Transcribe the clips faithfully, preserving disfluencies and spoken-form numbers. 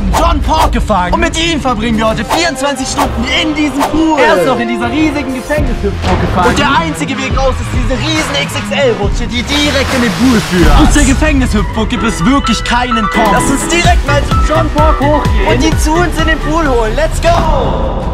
haben John Pork gefangen und mit ihm verbringen wir heute vierundzwanzig Stunden in diesem Pool. Er ist noch in dieser riesigen Gefängnispumpe gefangen. Und der einzige Weg raus ist diese riesen X X L-Rutsche, die direkt in den Pool führt. Und zur Gefängnishüpfburg gibt es wirklich keinen Kopf. Lass uns direkt mal zu John Pork hochgehen und ihn zu uns in den Pool holen. Let's go!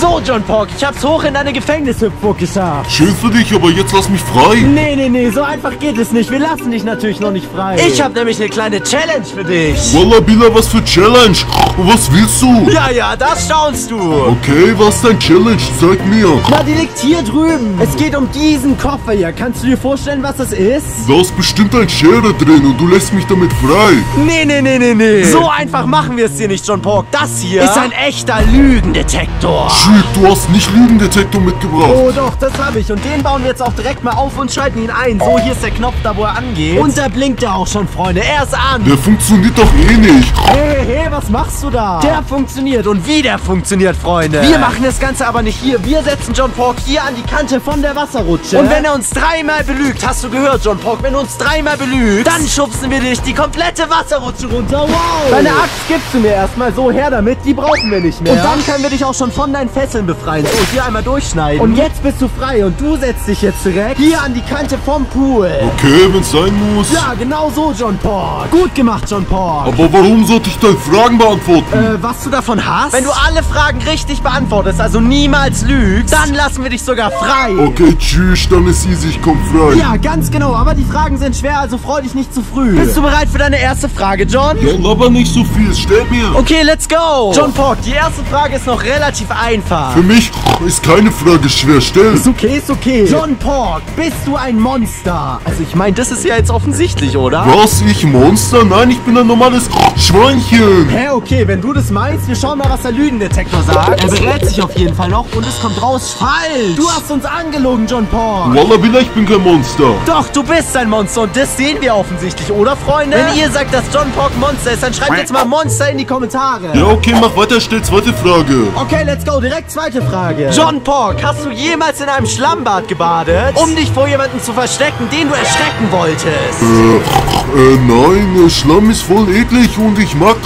So, John Pork, ich hab's hoch in deine Gefängnishüpfburg geschafft. Schämst du dich, aber jetzt lass mich frei. Nee, nee, nee, so einfach geht es nicht. Wir lassen dich natürlich noch nicht frei. Ich hab nämlich eine kleine Challenge für dich. Walla Billa, was für Challenge? Was willst du? Ja, ja, das staunst du. Okay, was ist dein Challenge? Zeig mir. Na, die liegt hier drüben. Es geht um diesen Koffer hier. Kannst du dir vorstellen, was das ist? Da ist bestimmt ein Schere drin und du lässt mich damit frei. Nee, nee, nee, nee, nee. So einfach machen wir es dir nicht, John Pork. Das hier ist ein echter Lügendetektor. Du hast nicht Lügendetektor mitgebracht. Oh doch, das habe ich. Und den bauen wir jetzt auch direkt mal auf und schalten ihn ein. So, hier ist der Knopf da, wo er angeht. Und da blinkt er auch schon, Freunde. Er ist an. Der funktioniert doch eh nicht. Hey, hey, was machst du da? Der funktioniert und wie der funktioniert, Freunde. Wir machen das Ganze aber nicht hier. Wir setzen John Pork hier an die Kante von der Wasserrutsche. Und wenn er uns dreimal belügt, hast du gehört, John Pork, wenn du uns dreimal belügt, dann schubsen wir dich die komplette Wasserrutsche runter. Wow. Deine Axt gibst du mir erstmal, so her damit. Die brauchen wir nicht mehr. Und dann können wir dich auch schon von deinen Fesseln befreien. So, hier einmal durchschneiden. Und jetzt bist du frei und du setzt dich jetzt direkt hier an die Kante vom Pool. Okay, wenn's sein muss. Ja, genau so, John Pork. Gut gemacht, John Pork. Aber warum sollte ich deine Fragen beantworten? Äh, was du davon hast? Wenn du alle Fragen richtig beantwortest, also niemals lügst, dann lassen wir dich sogar frei. Okay, tschüss, dann ist easy, ich komm frei. Ja, ganz genau, aber die Fragen sind schwer, also freu dich nicht zu früh. Bist du bereit für deine erste Frage, John? Ja, aber nicht so viel, stell mir. Okay, let's go. John Pork, die erste Frage ist noch relativ einfach. Für mich ist keine Frage schwer, stellen. Ist okay, ist okay. John Pork, bist du ein Monster? Also ich meine, das ist ja jetzt offensichtlich, oder? Was, ich Monster? Nein, ich bin ein normales Schweinchen. Hä, hey, okay, wenn du das meinst, wir schauen mal, was der Lügendetektor sagt. Er berät sich auf jeden Fall noch und es kommt raus falsch. Du hast uns angelogen, John Pork. Walla Villa, ich bin kein Monster. Doch, du bist ein Monster und das sehen wir offensichtlich, oder, Freunde? Wenn ihr sagt, dass John Pork Monster ist, dann schreibt jetzt mal Monster in die Kommentare. Ja, okay, mach weiter, stell zweite Frage. Okay, let's go, direkt zweite Frage. John Pork, hast du jemals in einem Schlammbad gebadet, um dich vor jemanden zu verstecken, den du erschrecken wolltest? Äh, äh, nein, Schlamm ist voll eklig und ich mag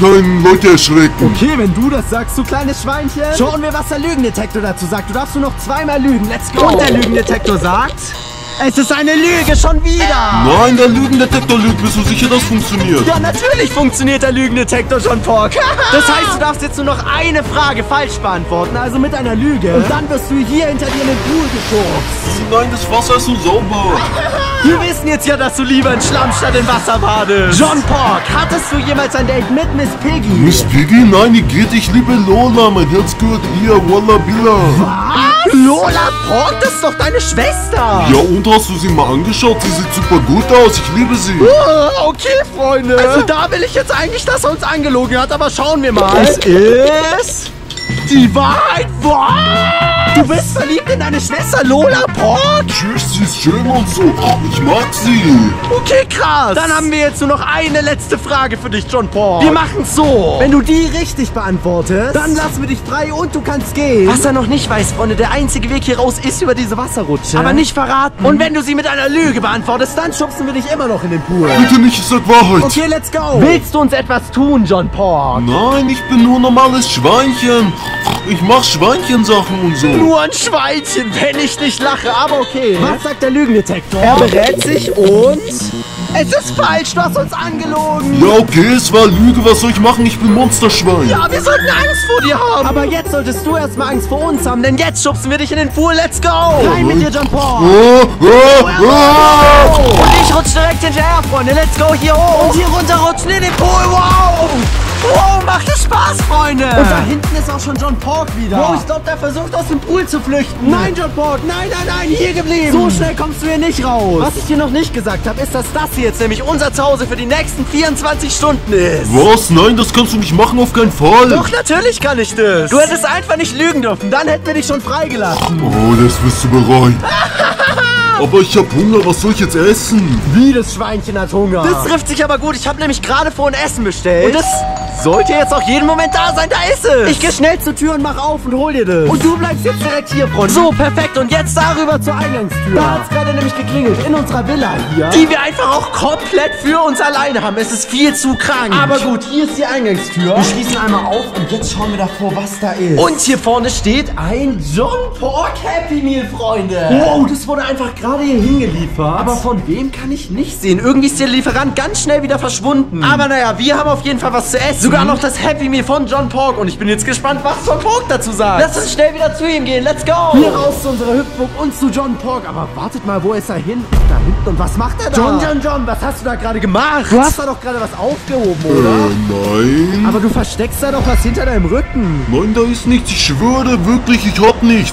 keinen Leute erschrecken. Okay, wenn du das sagst, du kleines Schweinchen. Schauen wir, was der Lügendetektor dazu sagt. Du darfst nur noch zweimal lügen. Let's go. Und der Lügendetektor sagt... Es ist eine Lüge, schon wieder! Nein, der Lügendetektor lügt. Bist du sicher, dass funktioniert? Ja, natürlich funktioniert der Lügendetektor, John Pork. Das heißt, du darfst jetzt nur noch eine Frage falsch beantworten, also mit einer Lüge. Und dann wirst du hier hinter dir in den Pool geschubst. Nein, das Wasser ist so sauber. Wir wissen jetzt ja, dass du lieber in Schlamm statt in Wasser badest. John Pork, hattest du jemals ein Date mit Miss Piggy? Miss Piggy? Nein, die geht. Ich liebe Lola. Mein Herz gehört ihr. Walla Billa. Was? Lola Pork, das ist doch deine Schwester. Ja, und hast du sie mal angeschaut? Sie sieht super gut aus, ich liebe sie. Oh, okay, Freunde. Also da will ich jetzt eigentlich, dass er uns angelogen hat, aber schauen wir mal. Es ist die Wahrheit. Was? Du bist verliebt in deine Schwester Lola Pork? Tschüss, sie ist schön und so. Ich mag sie. Okay, krass. Dann haben wir jetzt nur noch eine letzte Frage für dich, John Pork. Wir machen es so. Wenn du die richtig beantwortest, dann lassen wir dich frei und du kannst gehen. Was er noch nicht weiß, Freunde, der einzige Weg hier raus ist über diese Wasserrutsche. Aber nicht verraten. Und wenn du sie mit einer Lüge beantwortest, dann schubsen wir dich immer noch in den Pool. Bitte nicht, ich sag Wahrheit. Okay, let's go. Willst du uns etwas tun, John Pork? Nein, ich bin nur normales Schweinchen. Ich mach Schweinchensachen und so. Nur ein Schweinchen, wenn ich nicht lache, aber okay. Was sagt der Lügendetektor? Er berät sich und... Es ist falsch, du hast uns angelogen. Ja, okay, es war Lüge, was soll ich machen? Ich bin Monsterschwein. Ja, wir sollten Angst vor dir haben. Aber jetzt solltest du erstmal Angst vor uns haben, denn jetzt schubsen wir dich in den Pool, let's go. Rein mit dir, John Pork. Oh, oh, oh, oh. Und ich rutsche direkt hinterher, Freunde, let's go, hier hoch. Und hier runter rutschen in den Pool, wow. Wow, macht es Spaß, Freunde! Und da hinten ist auch schon John Pork wieder. Wow, ich glaube, der versucht, aus dem Pool zu flüchten. Nein, John Pork, nein, nein, nein, hier geblieben. So schnell kommst du hier nicht raus. Was ich dir noch nicht gesagt habe, ist, dass das hier jetzt nämlich unser Zuhause für die nächsten vierundzwanzig Stunden ist. Was? Nein, das kannst du nicht machen, auf keinen Fall. Doch, natürlich kann ich das. Du hättest einfach nicht lügen dürfen, dann hätten wir dich schon freigelassen. Oh, das bist du bereut. Aber ich hab Hunger, was soll ich jetzt essen? Wie, das Schweinchen hat Hunger? Das trifft sich aber gut, ich habe nämlich gerade vorhin Essen bestellt. Und das... sollte jetzt auch jeden Moment da sein. Da ist es. Ich gehe schnell zur Tür und mach auf und hol dir das. Und du bleibst jetzt direkt hier, Freund. So, perfekt. Und jetzt darüber zur Eingangstür. Da hat's gerade nämlich geklingelt. In unserer Villa hier. Die wir einfach auch komplett für uns alleine haben. Es ist viel zu krank. Aber gut, hier ist die Eingangstür. Wir schließen einmal auf und jetzt schauen wir davor, was da ist. Und hier vorne steht ein John Pork Happy Meal, Freunde. Wow, das wurde einfach gerade hier hingeliefert. Aber von wem kann ich nicht sehen. Irgendwie ist der Lieferant ganz schnell wieder verschwunden. Aber naja, wir haben auf jeden Fall was zu essen. Sogar noch das Happy Meal von John Pork. Und ich bin jetzt gespannt, was John Pork dazu sagt. Lass uns schnell wieder zu ihm gehen. Let's go. Hier raus zu unserer Hüpfburg und zu John Pork. Aber wartet mal, wo ist er hin? Da hinten. Und was macht er da? John, John, John, was hast du da gerade gemacht? Du hast da doch gerade was aufgehoben, oder? Äh, nein. Aber du versteckst da doch was hinter deinem Rücken. Nein, da ist nichts. Ich schwöre wirklich, ich hab nichts.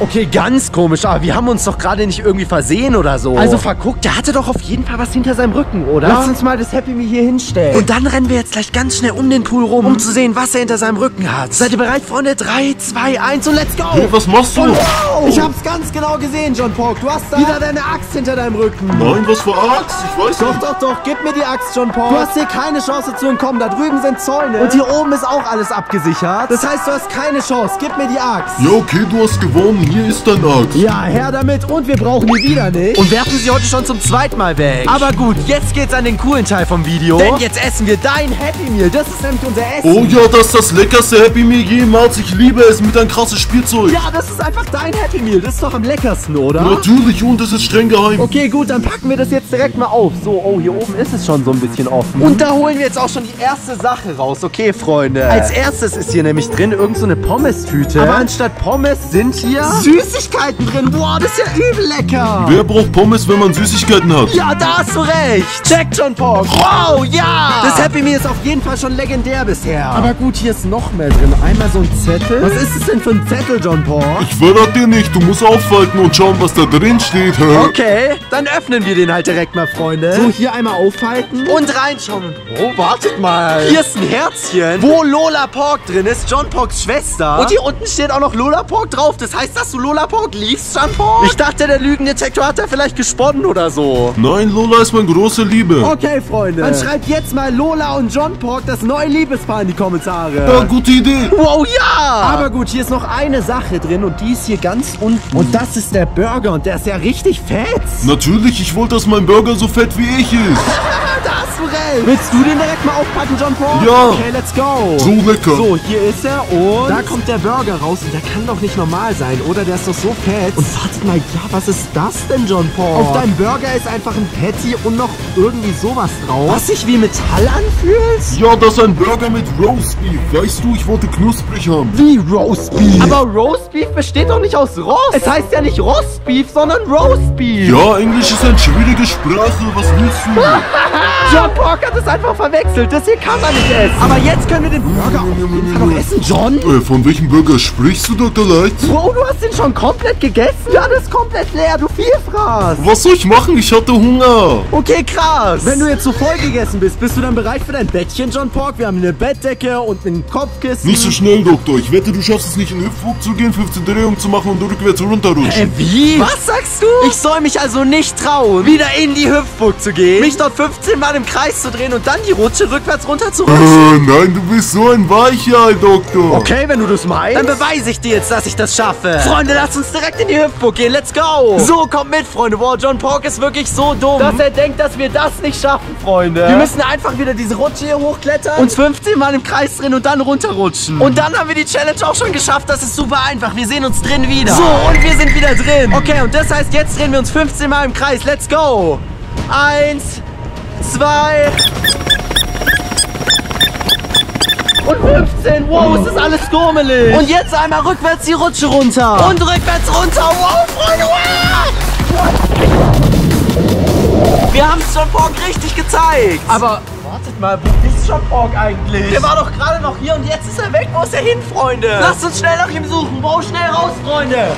Okay, ganz komisch, aber wir haben uns doch gerade nicht irgendwie versehen oder so. Also verguckt, der hatte doch auf jeden Fall was hinter seinem Rücken, oder? Lass uns mal das Happy Meal hier hinstellen. Und dann rennen wir jetzt gleich ganz schnell um den Pool rum, um zu sehen, was er hinter seinem Rücken hat. Seid ihr bereit, Freunde? drei, zwei, eins und let's go! Hey, was machst du? Wow. Ich hab's ganz genau gesehen, John Pork. Du hast da wieder deine Axt hinter deinem Rücken. Nein, was für Axt? Ich weiß nicht. Doch, doch, doch. Gib mir die Axt, John Pork. Du hast hier keine Chance zu entkommen. Da drüben sind Zäune. Und hier oben ist auch alles abgesichert. Das heißt, du hast keine Chance. Gib mir die Axt. Ja, okay, du hast gewonnen. Hier ist dein Axt. Ja, her damit. Und wir brauchen die wieder nicht. Und werfen sie heute schon zum zweiten Mal weg. Aber gut, jetzt geht's an den coolen Teil vom Video. Denn jetzt essen wir dein Happy Meal. Das ist nämlich unser Essen. Oh ja, das ist das leckerste Happy Meal jemals. Ich liebe es mit deinem krassen Spielzeug. Ja, das ist einfach dein Happy Meal. Das ist doch am leckersten, oder? Natürlich, und es ist streng geheim. Okay, gut, dann packen wir das jetzt direkt mal auf. So, oh, hier oben ist es schon so ein bisschen offen. Und da holen wir jetzt auch schon die erste Sache raus. Okay, Freunde. Als erstes ist hier nämlich drin irgend so eine Pommes-Tüte. Aber anstatt Pommes sind hier Süßigkeiten drin. Boah, das ist ja übel lecker. Wer braucht Pommes, wenn man Süßigkeiten hat? Ja, da hast du recht. Check, John Pork. Wow, ja. Das Happy Meal ist auf jeden Fall schon legendär bisher. Aber gut, hier ist noch mehr drin. Einmal so ein Zettel. Was ist es denn für ein Zettel, John Pork? Ich verrate dir nicht. Du musst aufhalten und schauen, was da drin steht. Okay, dann öffnen wir den halt direkt mal, Freunde. So, hier einmal aufhalten und reinschauen. Oh, wartet mal. Hier ist ein Herzchen, wo Lola Pork drin ist, John Porks Schwester. Und hier unten steht auch noch Lola Pork drauf. Das heißt, dass du Lola Pork liebst, John Pork? Ich dachte, der Lügendetektor hat da vielleicht gesponnen oder so. Nein, Lola ist meine große Liebe. Okay, Freunde. Dann schreibt jetzt mal Lola und John Pork das neue Liebespaar in die Kommentare. Ja, gute Idee. Wow, ja. Aber gut, hier ist noch eine Sache drin und die ist hier ganz unten. Und das ist der Burger und der ist ja richtig fett. Natürlich, ich wollte, dass mein Burger so fett wie ich ist. Willst du den direkt mal aufpacken, John Pork? Ja. Okay, let's go. So lecker. So, hier ist er und da kommt der Burger raus. Und der kann doch nicht normal sein, oder? Der ist doch so fett. Und wartet mal, ja, was ist das denn, John Pork? Auf deinem Burger ist einfach ein Patty und noch irgendwie sowas drauf. Was sich wie Metall anfühlt? Ja, das ist ein Burger mit Roast Beef. Weißt du, ich wollte knusprig haben. Wie Roast Beef? Aber Roast Beef besteht doch nicht aus Rost. Es heißt ja nicht Roast Beef, sondern Roast Beef. Ja, Englisch ist eine schwierige Sprache. Was willst du? John Pork hat es einfach verwechselt. Das hier kann man nicht essen. Aber jetzt können wir den Burger auf jeden Fall noch essen, John. Äh, von welchem Burger sprichst du, Doktor Light? Bro, du hast den schon komplett gegessen? Ja, das ist komplett leer, du Vielfraß. Was soll ich machen? Ich hatte Hunger. Okay, krass. Wenn du jetzt so voll gegessen bist, bist du dann bereit für dein Bettchen, John Pork? Wir haben eine Bettdecke und einen Kopfkissen. Nicht so schnell, Doktor. Ich wette, du schaffst es nicht, in den Hüpfburg zu gehen, fünfzehn Drehungen zu machen und rückwärts runterrutschen. Äh, wie? Was sagst du? Ich soll mich also nicht trauen, wieder in die Hüpfburg zu gehen, mich dort fünfzehn Mal im Kreis zu drehen und dann die Rutsche rückwärts runter zu rutschen. Äh, nein, du bist so ein Weichei, Doktor. Okay, wenn du das meinst. Dann beweise ich dir jetzt, dass ich das schaffe. Freunde, lasst uns direkt in die Hüpfburg gehen. Let's go. So, kommt mit, Freunde. Wow, John Pork ist wirklich so dumm, dass er denkt, dass wir das nicht schaffen, Freunde. Wir müssen einfach wieder diese Rutsche hier hochklettern, uns fünfzehn Mal im Kreis drehen und dann runterrutschen. Und dann haben wir die Challenge auch schon geschafft. Das ist super einfach. Wir sehen uns drin wieder. So, und wir sind wieder drin. Okay, und das heißt, jetzt drehen wir uns fünfzehn Mal im Kreis. Let's go. Eins, zwei und fünfzehn. Wow, ist das alles gummelig. Und jetzt einmal rückwärts die Rutsche runter. Und rückwärts runter. Wow, Freunde. Wow. Wir haben es John Pork richtig gezeigt. Aber wartet mal, wo ist John Pork eigentlich? Der war doch gerade noch hier und jetzt ist er weg. Wo ist er hin, Freunde? Lasst uns schnell nach ihm suchen. Wow, schnell raus, Freunde.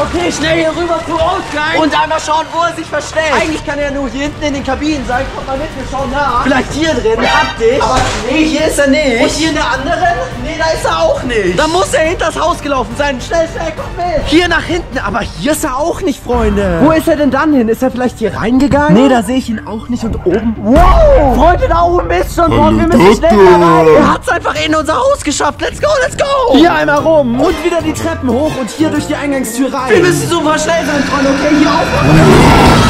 Okay, schnell hier rüber zu Ausgang und einmal schauen, wo er sich versteckt. Eigentlich kann er nur hier hinten in den Kabinen sein. Kommt mal mit, wir schauen nach. Vielleicht hier drin, hab dich. Aber nee, hier ist er nicht. Und hier in der anderen? Nee, da ist er auch nicht. Da muss er hinter das Haus gelaufen sein. Schnell, schnell, komm mit. Hier nach hinten, aber hier ist er auch nicht, Freunde. Wo ist er denn dann hin? Ist er vielleicht hier reingegangen? Nee, da sehe ich ihn auch nicht und oben... Wow! Freunde, da oben ist schon Pork. Wir müssen schnell da rein. Er hat es einfach in unser Haus geschafft. Let's go, let's go. Hier einmal rum und wieder die Treppen hoch und hier durch die Eingangstür rein. Wir müssen super schnell sein, Freunde, okay? Hier aufmachen.